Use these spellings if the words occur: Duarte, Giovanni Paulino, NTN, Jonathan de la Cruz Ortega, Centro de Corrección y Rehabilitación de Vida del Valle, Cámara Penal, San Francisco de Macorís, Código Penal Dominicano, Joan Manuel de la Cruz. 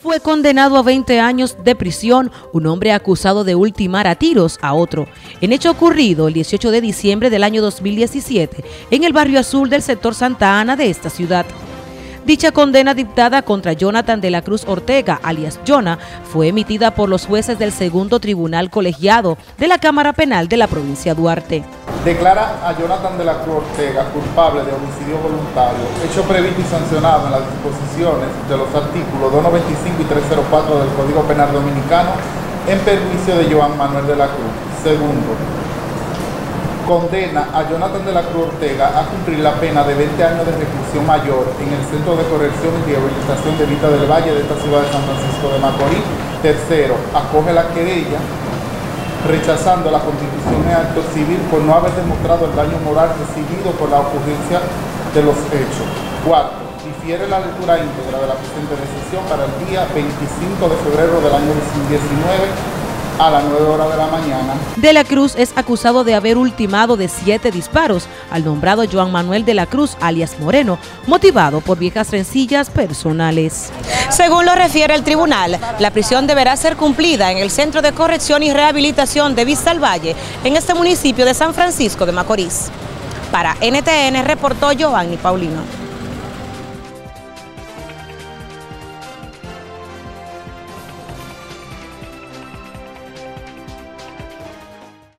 fue condenado a 20 años de prisión un hombre acusado de ultimar a tiros a otro, en hecho ocurrido el 18 de diciembre del año 2017 en el barrio Azul del sector Santa Ana de esta ciudad. Dicha condena dictada contra Jonathan de la Cruz Ortega, alias Jona, fue emitida por los jueces del Segundo Tribunal Colegiado de la Cámara Penal de la provincia Duarte. Declara a Jonathan de la Cruz Ortega culpable de homicidio voluntario, hecho previsto y sancionado en las disposiciones de los artículos 295 y 304 del Código Penal Dominicano, en perjuicio de Joan Manuel de la Cruz. Segundo, condena a Jonathan de la Cruz Ortega a cumplir la pena de 20 años de reclusión mayor en el Centro de Corrección y Rehabilitación de Vida del Valle de esta ciudad de San Francisco de Macorís. Tercero, acoge la querella rechazando la constitución de acto civil por no haber demostrado el daño moral recibido por la ocurrencia de los hechos. Cuarto, difiere la lectura íntegra de la presente decisión para el día 25 de febrero del año 2019. A las 9 horas de la mañana. De la Cruz es acusado de haber ultimado de 7 disparos al nombrado Joan Manuel de la Cruz, alias Moreno, motivado por viejas rencillas personales. Según lo refiere el tribunal, la prisión deberá ser cumplida en el Centro de Corrección y Rehabilitación de Vida del Valle, en este municipio de San Francisco de Macorís. Para NTN reportó Giovanni Paulino.